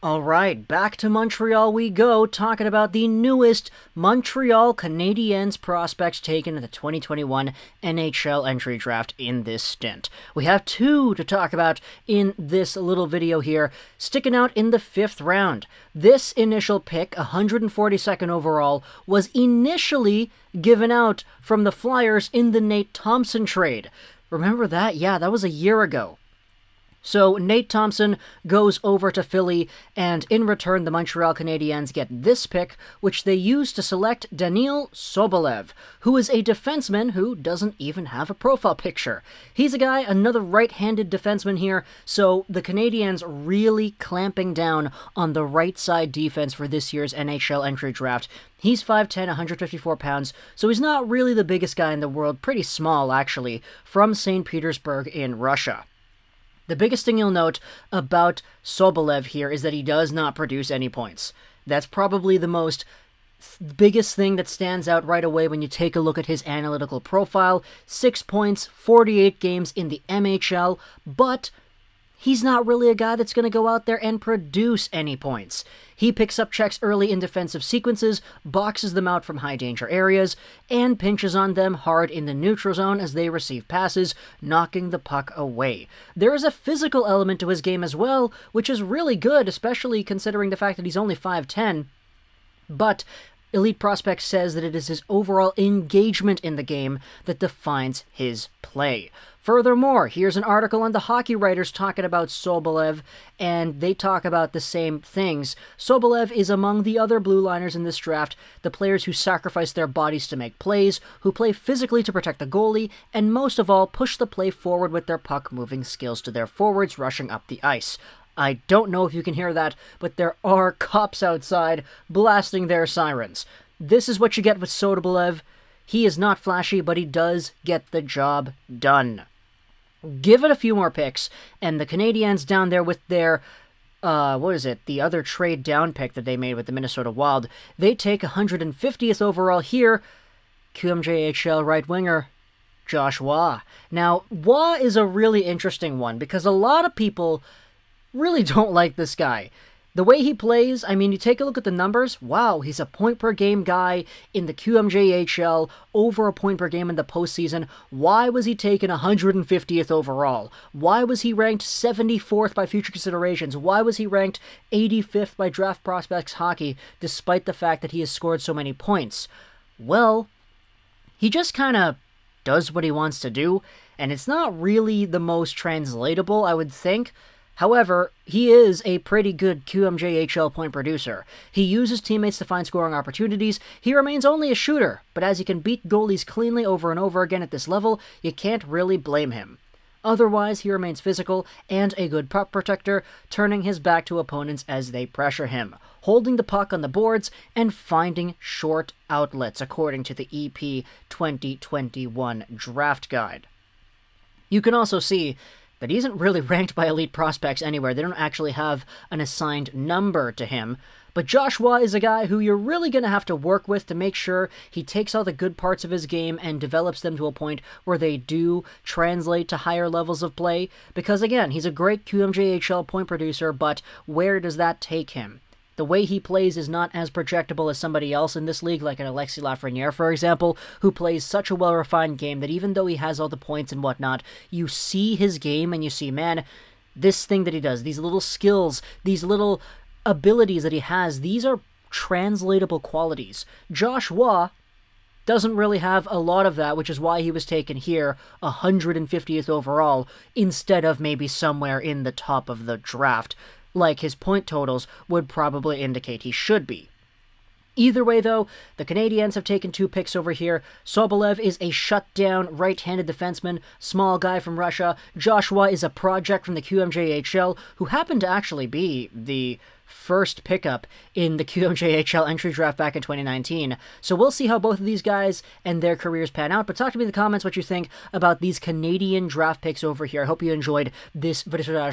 All right, back to Montreal we go, talking about the newest Montreal Canadiens prospects taken in the 2021 NHL entry draft in this stint. We have two to talk about in this little video here, sticking out in the 5th round. This initial pick, 142nd overall, was initially given out from the Flyers in the Nate Thompson trade. Remember that? Yeah, that was a year ago. So Nate Thompson goes over to Philly, and in return, the Montreal Canadiens get this pick, which they use to select Daniil Sobolev, who is a defenseman who doesn't even have a profile picture. He's a guy, another right-handed defenseman here, so the Canadiens really clamping down on the right-side defense for this year's NHL entry draft. He's 5'10", 154 pounds, so he's not really the biggest guy in the world, pretty small actually, from St. Petersburg in Russia. The biggest thing you'll note about Sobolev here is that he does not produce any points. That's probably the biggest thing that stands out right away when you take a look at his analytical profile. 6 points, 48 games in the MHL, but he's not really a guy that's going to go out there and produce any points. He picks up checks early in defensive sequences, boxes them out from high-danger areas, and pinches on them hard in the neutral zone as they receive passes, knocking the puck away. There is a physical element to his game as well, which is really good, especially considering the fact that he's only 5'10", but Elite Prospects says that it is his overall engagement in the game that defines his play. Furthermore, here's an article on the Hockey Writers talking about Sobolev, and they talk about the same things. Sobolev is among the other blue liners in this draft, the players who sacrifice their bodies to make plays, who play physically to protect the goalie, and most of all, push the play forward with their puck-moving skills to their forwards rushing up the ice. I don't know if you can hear that, but there are cops outside blasting their sirens. This is what you get with Sobolev. He is not flashy, but he does get the job done. Give it a few more picks, and the Canadiens down there with their, the other trade down pick that they made with the Minnesota Wild, they take 150th overall here, QMJHL right winger, Joshua Roy. Now, Roy is a really interesting one, because a lot of people really don't like this guy. The way he plays, I mean, you take a look at the numbers, wow, he's a point-per-game guy in the QMJHL, over a point-per-game in the postseason. Why was he taken 150th overall? Why was he ranked 74th by future considerations? Why was he ranked 85th by Draft Prospects Hockey, despite the fact that he has scored so many points? Well, he just kind of does what he wants to do, and it's not really the most translatable, I would think. However, he is a pretty good QMJHL point producer. He uses teammates to find scoring opportunities. He remains only a shooter, but as he can beat goalies cleanly over and over again at this level, you can't really blame him. Otherwise, he remains physical and a good puck protector, turning his back to opponents as they pressure him, holding the puck on the boards, and finding short outlets, according to the EP 2021 draft guide. You can also see that he isn't really ranked by Elite Prospects anywhere. They don't actually have an assigned number to him. But Joshua is a guy who you're really going to have to work with to make sure he takes all the good parts of his game and develops them to a point where they do translate to higher levels of play. Because again, he's a great QMJHL point producer, but where does that take him? The way he plays is not as projectable as somebody else in this league, like an Alexis Lafreniere, for example, who plays such a well-refined game that even though he has all the points and whatnot, you see his game and you see, man, this thing that he does, these little skills, these little abilities that he has, these are translatable qualities. Joshua doesn't really have a lot of that, which is why he was taken here 150th overall instead of maybe somewhere in the top of the draft, like his point totals would probably indicate he should be. Either way, though, the Canadiens have taken 2 picks over here. Sobolev is a shutdown right-handed defenseman, small guy from Russia. Joshua is a project from the QMJHL, who happened to actually be the first pickup in the QMJHL entry draft back in 2019. So we'll see how both of these guys and their careers pan out, but talk to me in the comments what you think about these Canadian draft picks over here. I hope you enjoyed this video.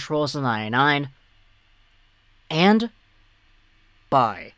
And bye.